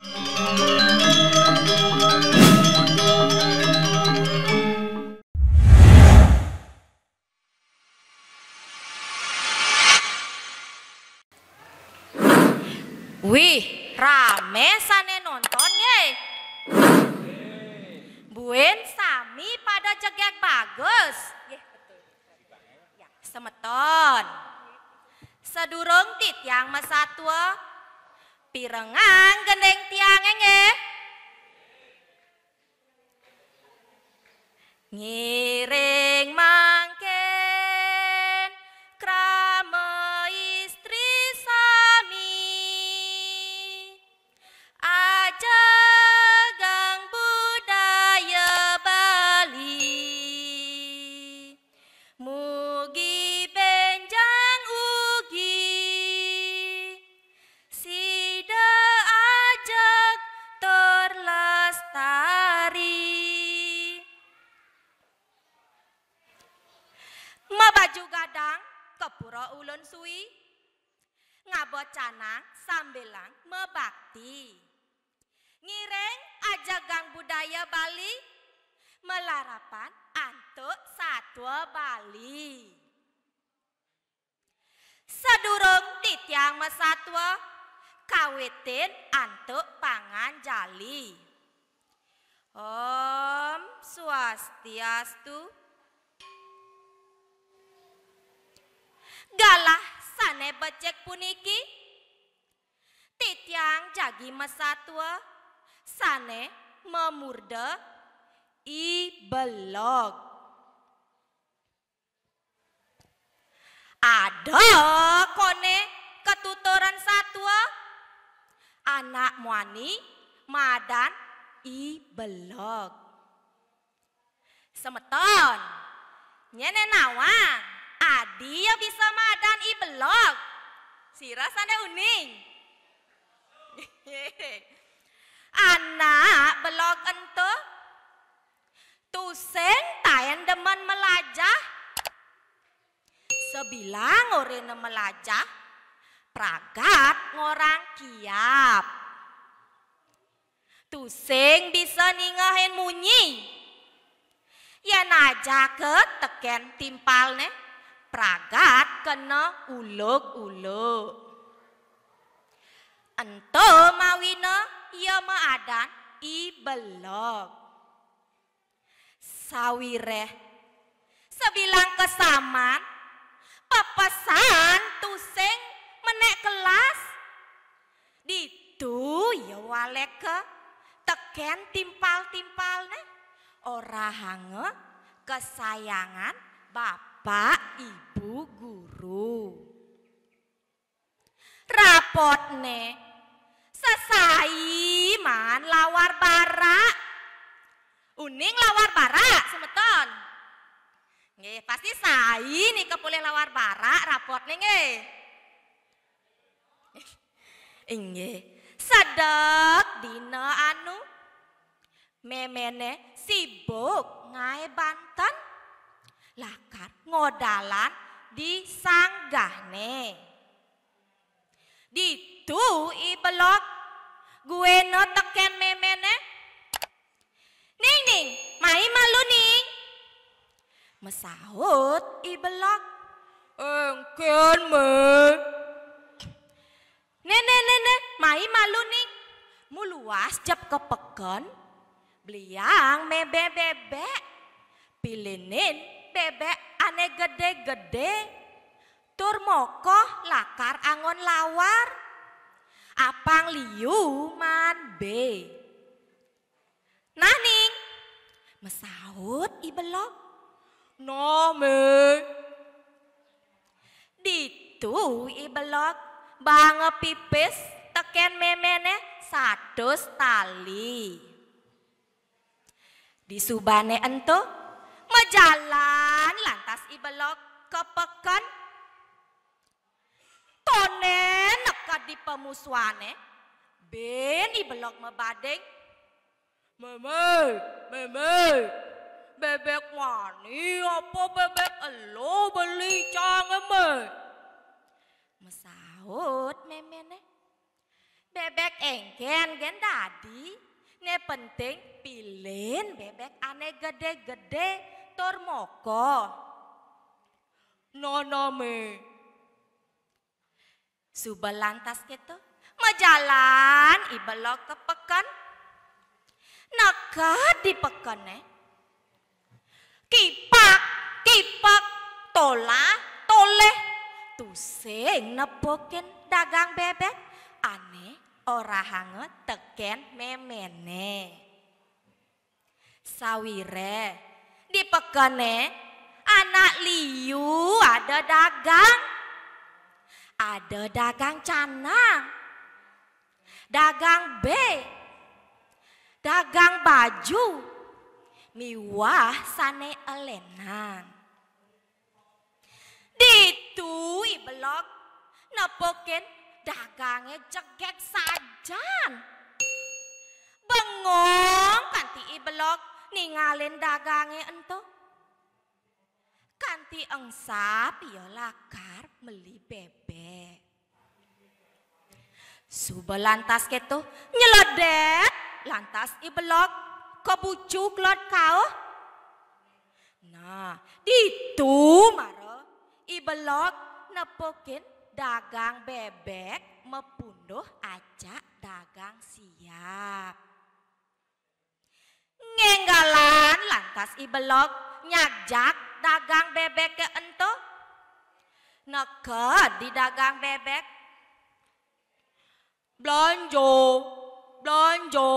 Wih, rame sane nonton ye. Buen sami pada cegek bagus. Yeh, betul. Ya, semeton. Sedurung titiang masatua. Pirengang gendeng tiange nge. Ngiring mangken krame istri sami. Ajagang budaya Bali. Mugi benjang ugi. Sida ajak terlestari. Mabaju gadang kepura ulun sui. Ngabot canang sambilang mebakti. Ngireng ajagang budaya Bali. Melarapan antuk Satua Bali. Sedurung titiang mesatwa. Kawitin antuk pangan jali. Om Swastiastu. Galah sane becek puniki, titiang jagi masatua, sane memurde i belog. Ada kone ketuturan satua, anak muani madan i belog. Semeton, nyene nawang. Adi ya bisa madan i belog. Sirasane uning. Anak belog ento. Tuseng tayan demen melajah. Sebilang orene melajah. Pragat ngorang kiap. Tuseng bisa ningahin munyi. Yen aja keteken timpalne. Pragat kena uluk-uluk. Ento mawina ya maadan i belog. Sawireh sebilang kesaman pepesan tuseng menek kelas. Ditu ya waleke teken timpal-timpalne ora hange kesayangan bapak. Pak Ibu Guru. Rapotne sesai man lawar barak. Uning lawar barak semeton. Nggih, pasti sai nih kepulih lawar barak rapotne nggih. Nggih, sedek dina anu memene sibuk ngae Banten. Lakar ngodalan di sanggahne. Ditu i belog gue no teken memene. Ning ning mai malu ning. Mesahut i belog. Engken me. Nene mai malu ning. Muluas jep kepeken. Beliang mebe bebek. Pilinin. Bebek ane gede-gede tur mokoh lakar angon lawar apang liu man be naning mesahut i belog nome ditu i belog bange pipis teken memene sados tali disubane ento mejalan lantas i belog kepeken tone nekat di pemusuhane ben i belog mebadeng meme bebek wani apa bebek elo beli cange me mesahut memene Bebek enggen tadi, ne penting pilih bebek ane gede-gede tormoko. Nonome. Suba lantas gitu, majalan i belog ke pekan. Naga di pekan ne. Kipak, kipak, tola, toleh. Tuseng nepokin dagang bebek, ane ora hange teken memene. Sawire di pekene anak liu ada dagang canang, dagang B, dagang baju, miwah sane elenang. Ditu i belog nepokin dagangnya jegek sajan. Bengong kanti i belog ningalin dagangnya ento. Kanti engsap yo lakar meli bebek. Suba lantas keto nyeledet lantas i belog kebucuk lot kau. Nah ditu maro i belog nepokin dagang bebek mepunduh aja dagang siap. Ngenggalan lantas i belog nyajak dagang bebek ke ento. Neket di dagang bebek. Blonjo, blonjo.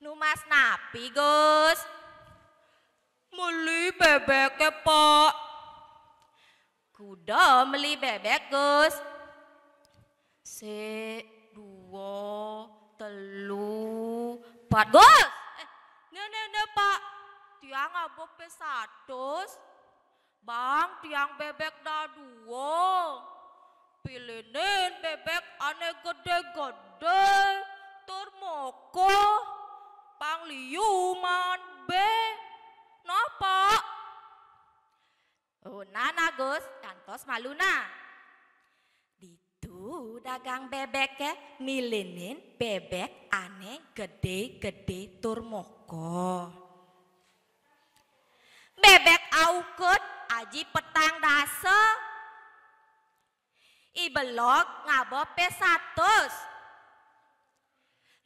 Numas napi Gus. Meli bebek ke Pak. Kuda meli bebek Gus. 1, 2, 3, 4 Gus. Nene Pak. Tiang abok P100. Bang tiang bebek dah 2. Pilihinin bebek aneh gede-gede. Turmoko. Pang liu man be. Napa? Oh nana Gus, kantos maluna. Ditu dagang bebek ya, milinin bebek aneh gede-gede turmoko. Bebek aukut aji petang dasa. I belog ngabo P100.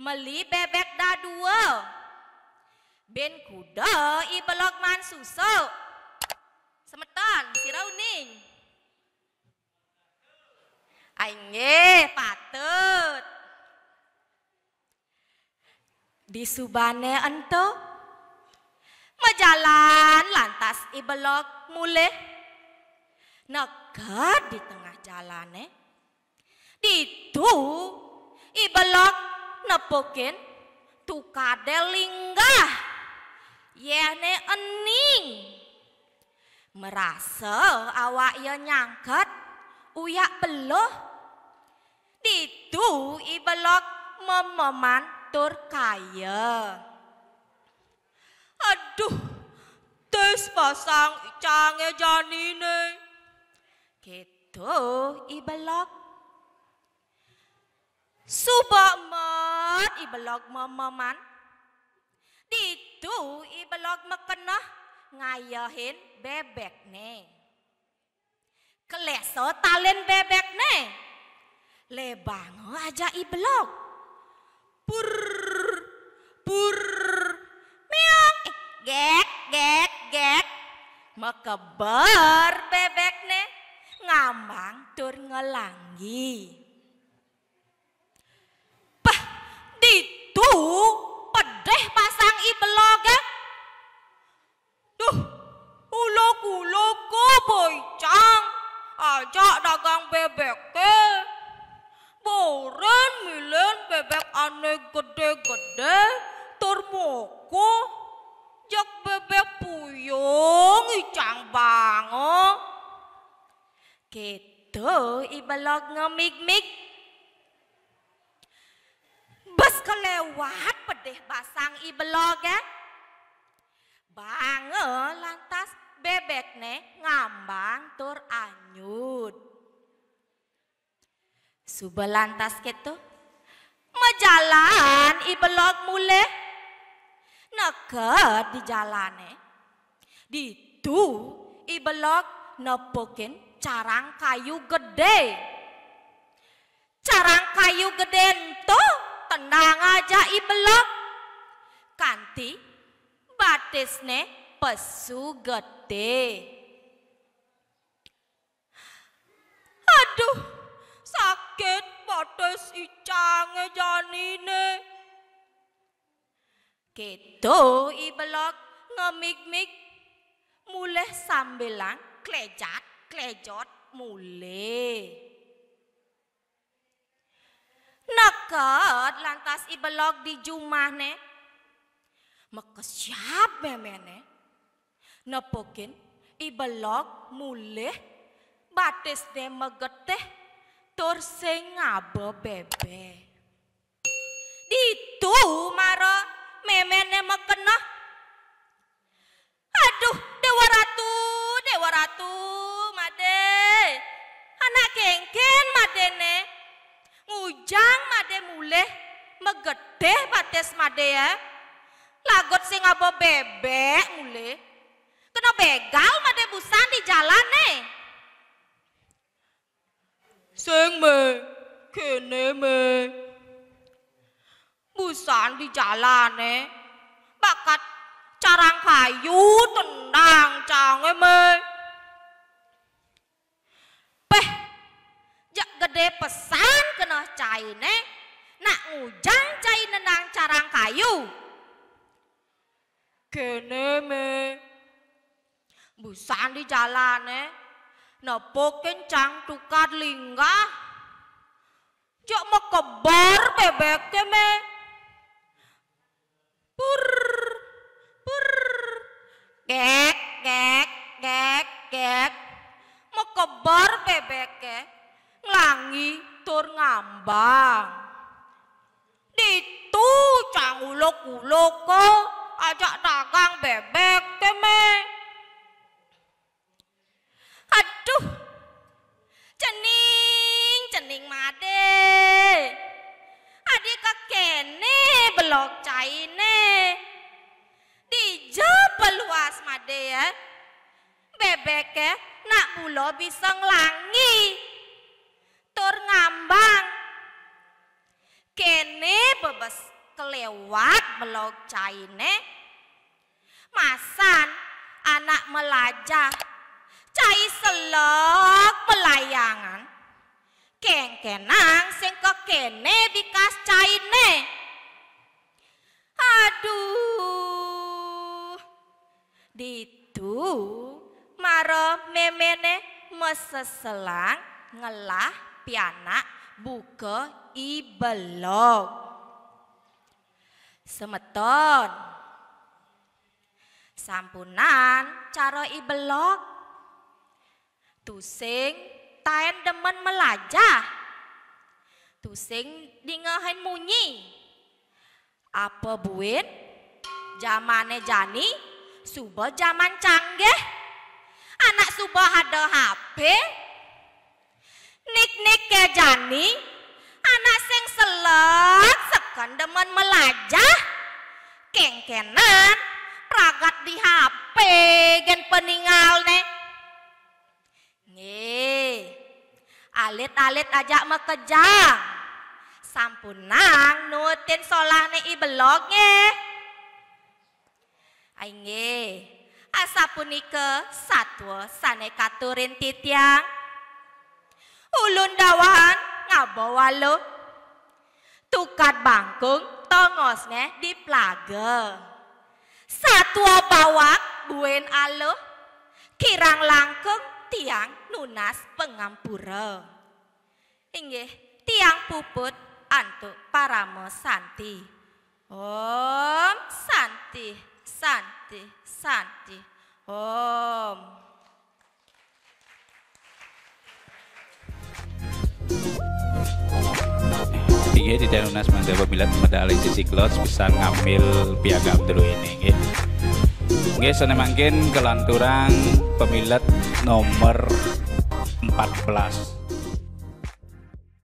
Meli bebek da 2. Ben kuda i belog man susuk. Semeton, sirauning. Ainge, patut. Di subane ento. Mejalan lantas i belog mulih. Negat di tengah jalane. Ditu i belog nepokin tukade linggah. Yene ening. Merasa awak ya nyangkat uyak peluh. Ditu i belog mememantur kaya. Aduh, tes pasang icange janine. Gitu i belog. Subak mat i belog mememan. Ditu i belog mekenah. Ngayahin bebek nih. Keleso talen bebek nih. Lebango aja i belog. Pur, pur, meong, gek, gek, gek. Mekeber bebek nih. Ngambang tur ngelanggi. Pah, ditu pedeh pasang i belog ya. Duh, ulog-ulog ke boicang, ajak dagang bebek ke. Boren milen bebek aneh gede-gede, turmoko, jak bebek puyung, icang bango. Gitu i belog ngemik-mik. Bes kelewat pedeh basang i belog ya. Bange lantas bebekne ngambang tur anyut. Subelantas keto, majalan i belog mule, neket di jalane, di tu i belog nepokin carang kayu gede, ento tenang aja i belog, kanti batisne pesu gede. Aduh, sakit batas icange janine. Keto i belog ngemik-mik muleh sambilan klejat-klejot muleh. Neket lantas i belog di jumahne. Mekesiap memene. Nepokin i belog muleh. Batis de megeteh tur sing ngabe bebe. Ditu mare memene mekena. Aduh, dewa ratu made. Anak kengken madene. Ngujang made muleh megeteh batis made ya. Lagot sing ngabe bebek muleh. Kena begal made busan di jalane. Seng me, kene me, busan di jalane, bakat carang kayu tendang cange me. Peh, jak gede pesan kena caine, nak ngujang cai nendang carang kayu. Kene me, busan di jalane. Nopo kencang tukar linggah, jok mau kebar bebeknya me, pur pur, gek gek gek gek, mau kebar bebeknya, ngelangi tur ngambang, ditu cang ulok uloko, ajak dagang bebeknya me. Aduh, cening, cening made. Adik kakene belok caine. Dijep peluas made ya. Bebeke nak bulo bisa ngelangi. Tur ngambang. Kene bebes kelewat belok caine. Masan anak melajah. Cai selok pelayangan, kengkenang sing kekene bikas caine. Aduh, ditu maro memene meseselang ngelah pianak buka i belog. Semeton, sampunan caro i belog. Tusing taen demen melajah, tusing dingehin munyi, apa buin, jamane jani, suba jaman canggih, anak suba ada HP, nik-nik ke jani, anak sing selek seken demen melajah, kengkenan pragat di HP gen peninggal ne. Alit-alit ajak mekejang, sampunang nutin solane i belog nge. Ainge, asapunike satwa sane katurin titiang, ulun dawan ngabawalo, tukat bangkung tongosne di plaga, satwa bawak buen alo, kirang langkung. Tiang nunas pengampura, inggih tiang puput antuk paramo santi. Om santi, santi, santi. Om. Inggih di nunas mandawa bilat medali siklos bisa ngambil piagam dulu ini, inggih. Nggih sene mangkin kelanturang pemilet nomor 14.